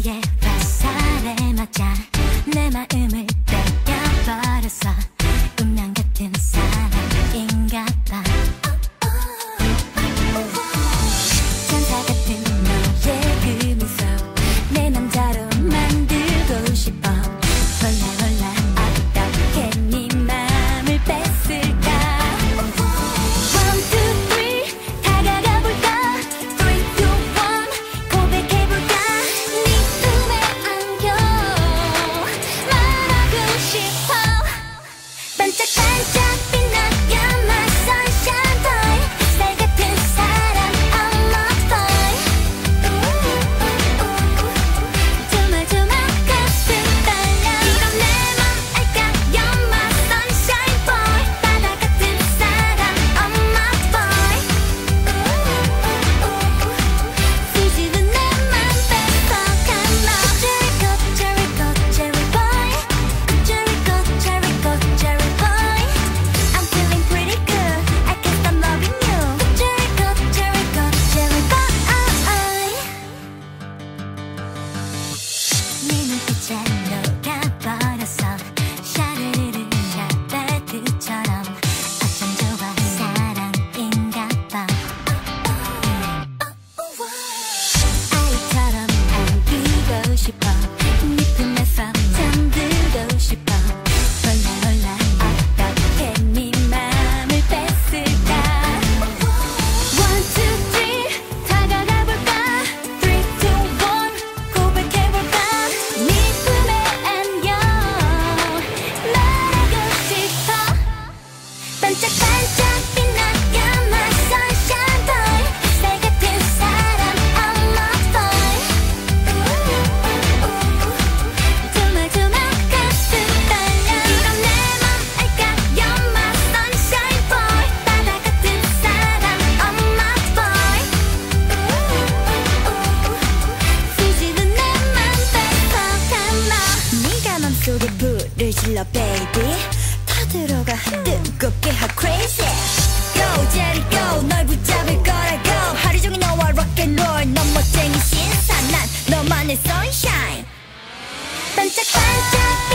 그게 화살에 맞아 내 마음을 뺏겨버렸어. 운명 같은 사람인가 봐. 천사 같은 너의 그 미소 내 남자로 만들고 싶어. 몰라 어떻게 네 맘을 뺐을까. 1, 2, 3 다가가 볼까. 3, 2, 1 고백해 볼까. 네 꿈에 안겨 말하고 싶어. 반짝반짝 빛나요 my sunshine boy. 쌀 같은 사람 I'm not boy. 조마조마 가슴 떨려. 이건 내 맘 알까. You're my sunshine boy. 바다 같은 사람 I'm not boy. 수줍은 내 맘 뺏어간 너. Cherry coat, cherry boy. Cherry coat, cherry coat, cherry boy. I'm feeling pretty good. I guess I'm loving you. Cherry coat, cherry coat, cherry boy. 네 눈빛에 녹아버렸어. 샤르르르 라벨트처럼 어쩜 좋아 사랑인가 봐. 아이처럼 안기고 싶어. 네 품에서 잠들고 싶어. 몰라 어떻게 네 맘을 뺐을까. 1, 2, 3 다가가 볼까. 3, 2, 1 고백해 볼까. 네 품에 안겨 말하고 싶어. 반짝반짝 빛나요 my sunshine boy. 쌀 같은 사람 I'm not boy. 조마조마 가슴 떨려. 이건 내 맘 알까. You're my sunshine boy. 바다 같은 사람 I'm not boy. 수줍은 내 맘 뺏어간 너. 네가 맘속에 불을 질러 baby. 타들어가 뜨겁게 hot crazy. Go Jerry go 널 붙잡을 거라고. 하루 종일 너와 rock and roll. 넌 멋쟁이 신사 난 너만의 sunshine. 반짝반짝